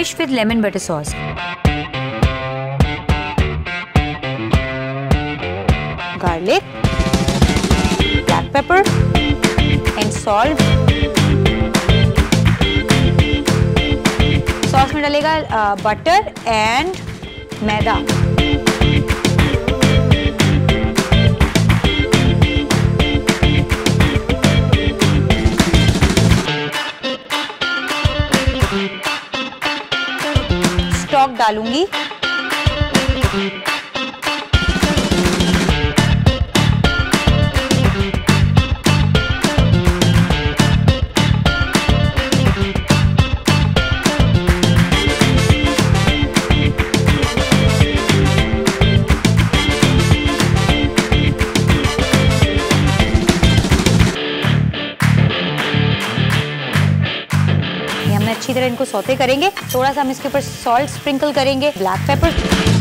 Garnish with lemon butter sauce. Garlic, black pepper and salt. Sauce में डालेगा butter and maida. Stock डालूंगी. अच्छी तरह इनको सौते करेंगे. थोड़ा सा हम इसके ऊपर सॉल्ट स्प्रिंकल करेंगे, ब्लैक पेपर